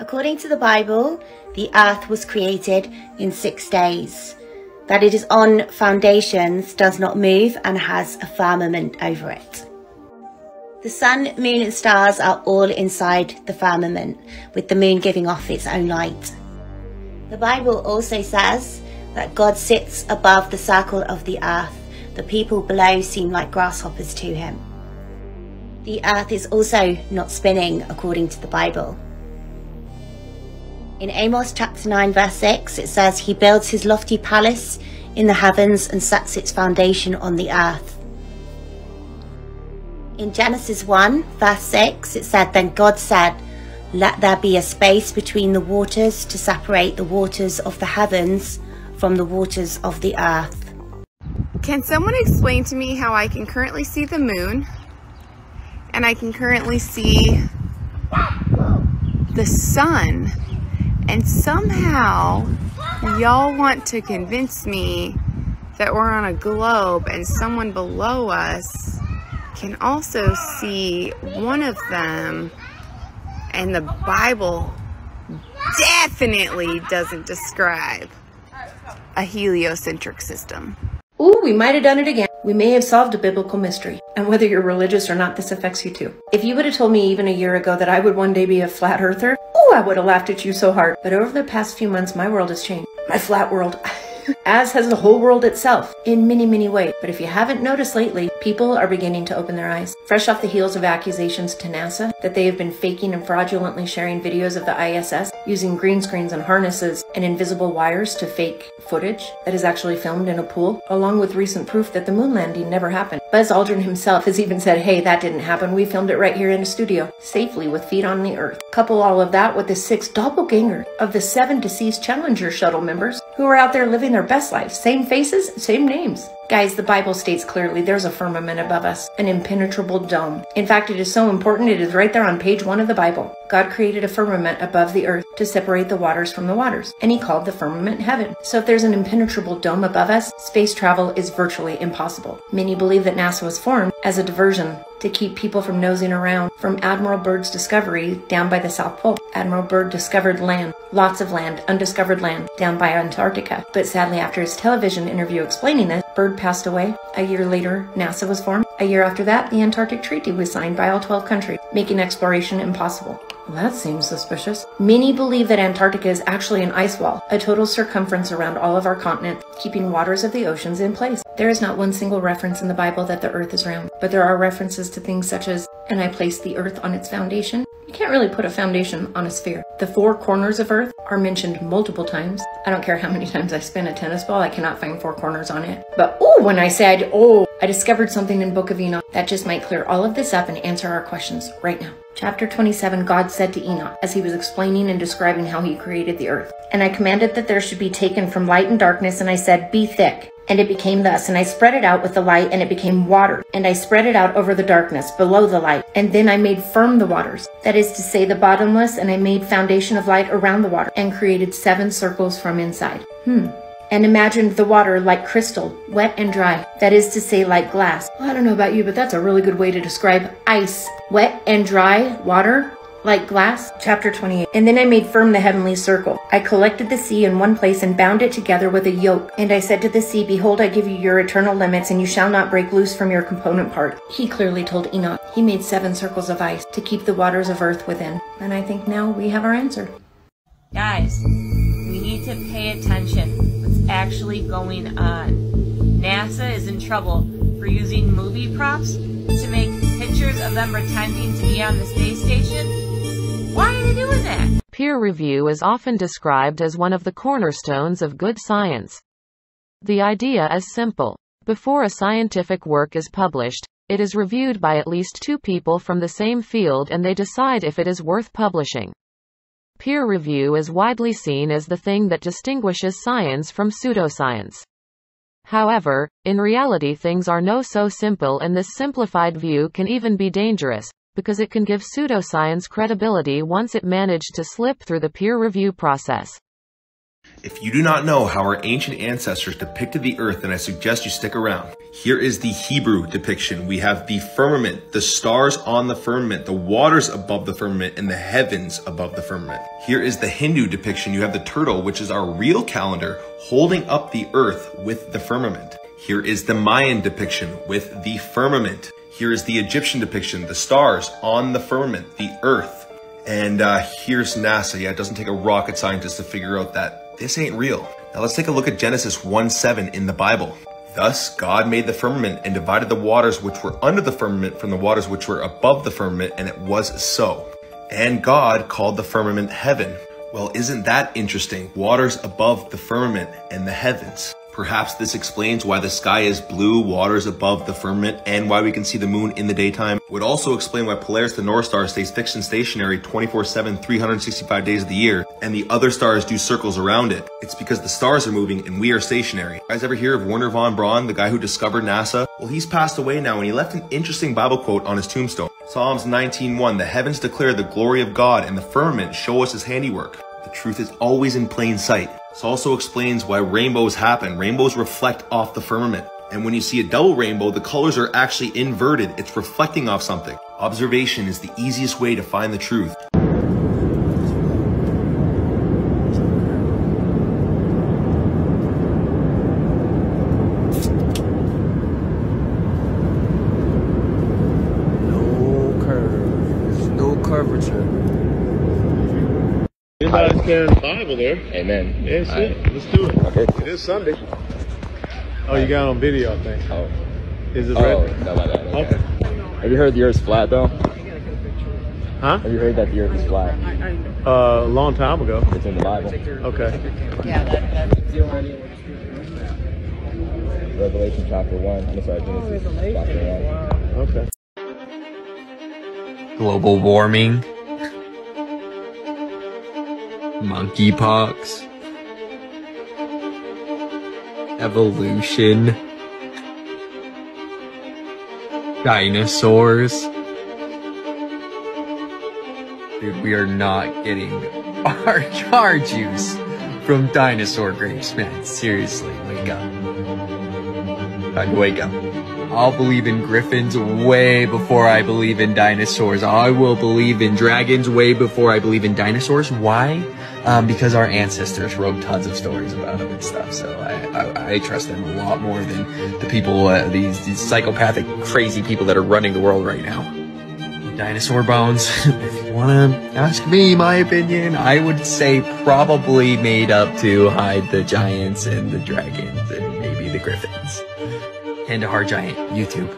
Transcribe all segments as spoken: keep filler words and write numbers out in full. According to the Bible, the earth was created in six days, that it is on foundations, does not move, and has a firmament over it. The sun, moon and stars are all inside the firmament, with the moon giving off its own light. The Bible also says that God sits above the circle of the earth. The people below seem like grasshoppers to him. The earth is also not spinning, according to the Bible. In Amos chapter nine verse six, it says, "He builds his lofty palace in the heavens and sets its foundation on the earth." In Genesis one verse six, it said, "Then God said, let there be a space between the waters to separate the waters of the heavens from the waters of the earth." Can someone explain to me how I can currently see the moon and I can currently see the sun, and somehow y'all want to convince me that we're on a globe and someone below us can also see one of them, and the Bible definitely doesn't describe a heliocentric system. Ooh, we might have done it again. We may have solved a biblical mystery, and whether you're religious or not, this affects you too. If you would have told me even a year ago that I would one day be a flat earther, ooh, I would have laughed at you so hard. But over the past few months, my world has changed. My flat world. As has the whole world itself, in many, many ways. But if you haven't noticed lately, people are beginning to open their eyes. Fresh off the heels of accusations to NASA that they have been faking and fraudulently sharing videos of the I S S using green screens and harnesses and invisible wires to fake footage that is actually filmed in a pool, along with recent proof that the moon landing never happened. Buzz Aldrin himself has even said, "Hey, that didn't happen. We filmed it right here in a studio, safely with feet on the earth." Couple all of that with the six doppelgangers of the seven deceased Challenger shuttle members who are out there living their best life. Same faces, same names. Guys, the Bible states clearly there's a firmament above us, an impenetrable dome. In fact, it is so important it is right there on page one of the Bible. God created a firmament above the earth to separate the waters from the waters, and he called the firmament heaven. So if there's an impenetrable dome above us, space travel is virtually impossible. Many believe that NASA was formed as a diversion to keep people from nosing around from Admiral Byrd's discovery down by the South Pole. Admiral Byrd discovered land, lots of land, undiscovered land, down by Antarctica. But sadly, after his television interview explaining this, Byrd passed away. A year later, NASA was formed. A year after that, the Antarctic Treaty was signed by all twelve countries, making exploration impossible. Well, that seems suspicious. Many believe that Antarctica is actually an ice wall, a total circumference around all of our continent, keeping waters of the oceans in place. There is not one single reference in the Bible that the earth is round, but there are references to things such as, "And I placed the earth on its foundation." You can't really put a foundation on a sphere. The four corners of earth are mentioned multiple times. I don't care how many times I spin a tennis ball, I cannot find four corners on it. But ooh, when I said, oh, I discovered something in Book of Enoch that just might clear all of this up and answer our questions right now. Chapter twenty-seven, God said to Enoch, as he was explaining and describing how he created the earth, "And I commanded that there should be taken from light and darkness, and I said, be thick. And it became thus, and I spread it out with the light, and it became water. And I spread it out over the darkness, below the light. And then I made firm the waters, that is to say, the bottomless, and I made foundation of light around the water, and created seven circles from inside." Hmm. "And imagined the water like crystal, wet and dry, that is to say, like glass." Well, I don't know about you, but that's a really good way to describe ice. Wet and dry water, like glass. Chapter twenty-eight. "And then I made firm the heavenly circle. I collected the sea in one place and bound it together with a yoke. And I said to the sea, behold, I give you your eternal limits, and you shall not break loose from your component part." He clearly told Enoch he made seven circles of ice to keep the waters of earth within. And I think now we have our answer. Guys, we need to pay attention. What's actually going on? NASA is in trouble for using movie props to make pictures of them pretending to be on the space station. Why are they doing that? Peer review is often described as one of the cornerstones of good science. The idea is simple. Before a scientific work is published, it is reviewed by at least two people from the same field, and they decide if it is worth publishing. Peer review is widely seen as the thing that distinguishes science from pseudoscience. However, in reality, things are no so simple, and this simplified view can even be dangerous, because it can give pseudoscience credibility once it managed to slip through the peer review process. If you do not know how our ancient ancestors depicted the earth, then I suggest you stick around. Here is the Hebrew depiction. We have the firmament, the stars on the firmament, the waters above the firmament, and the heavens above the firmament. Here is the Hindu depiction. You have the turtle, which is our real calendar, holding up the earth with the firmament. Here is the Mayan depiction with the firmament. Here is the Egyptian depiction, the stars on the firmament, the earth. And uh, here's NASA. Yeah, it doesn't take a rocket scientist to figure out that this ain't real. Now let's take a look at Genesis one seven in the Bible. Thus God made the firmament and divided the waters which were under the firmament from the waters which were above the firmament, and it was so. And God called the firmament heaven. Well, isn't that interesting? Waters above the firmament and the heavens. Perhaps this explains why the sky is blue, waters above the firmament, and why we can see the moon in the daytime. It would also explain why Polaris, the North Star, stays fixed and stationary twenty-four seven, three hundred sixty-five days of the year, and the other stars do circles around it. It's because the stars are moving and we are stationary. You guys ever hear of Wernher von Braun, the guy who discovered NASA? Well, he's passed away now, and he left an interesting Bible quote on his tombstone. Psalms nineteen one, "The heavens declare the glory of God, and the firmament show us his handiwork." The truth is always in plain sight. This also explains why rainbows happen. Rainbows reflect off the firmament. And when you see a double rainbow, the colors are actually inverted. It's reflecting off something. Observation is the easiest way to find the truth. No curve. There's no curvature. Everybody's carrying the Bible there. Amen. Yes, yeah, it. Right. Let's do it. Okay. It is Sunday. Oh, you got it on video, I think. Oh. Is it right? Oh, no, no, no, no. Okay. Have you heard the Earth's flat, though? Huh? Have you heard that the Earth is flat? Uh, a long time ago. It's in the Bible. Okay. Yeah, that, that's the only one. Revelation chapter one. I'm sorry, Genesis oh, chapter one. Okay. Global warming. Monkeypox. Evolution. Dinosaurs. Dude, we are not getting our car juice from dinosaur grapes, man. Seriously, wake up. Time to wake up. I'll believe in griffins way before I believe in dinosaurs. I will believe in dragons way before I believe in dinosaurs. Why? Um, because our ancestors wrote tons of stories about them and stuff, so I, I, I trust them a lot more than the people, uh, these, these psychopathic, crazy people that are running the world right now. Dinosaur bones, if you want to ask me my opinion, I would say probably made up to hide the giants and the dragons and maybe the griffins. And a hard giant, YouTube.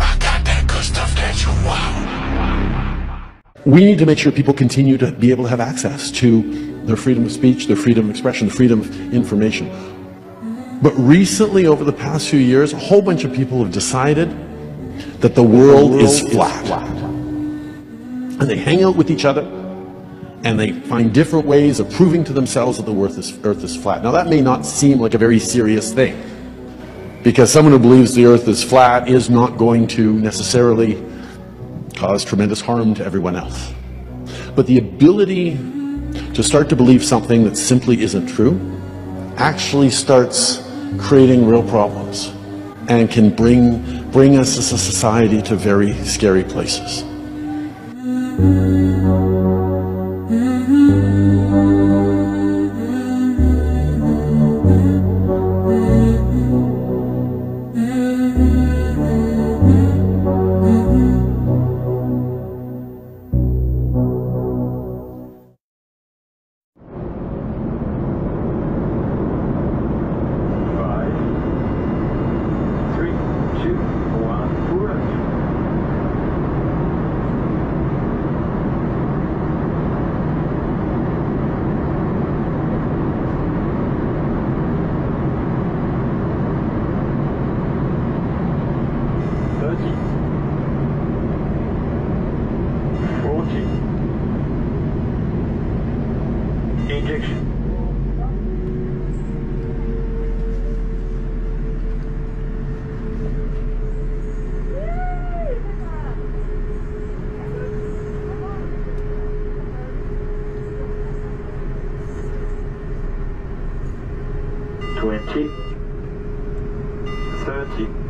I got that good stuff that you want. We need to make sure people continue to be able to have access to their freedom of speech, their freedom of expression, the freedom of information. But recently, over the past few years, a whole bunch of people have decided that the world, the world is, flat. is flat. And they hang out with each other, and they find different ways of proving to themselves that the earth is, earth is flat. Now, that may not seem like a very serious thing, because someone who believes the earth is flat is not going to necessarily cause tremendous harm to everyone else. But the ability to start to believe something that simply isn't true actually starts creating real problems and can bring, bring us as a society to very scary places. twenty, thirty.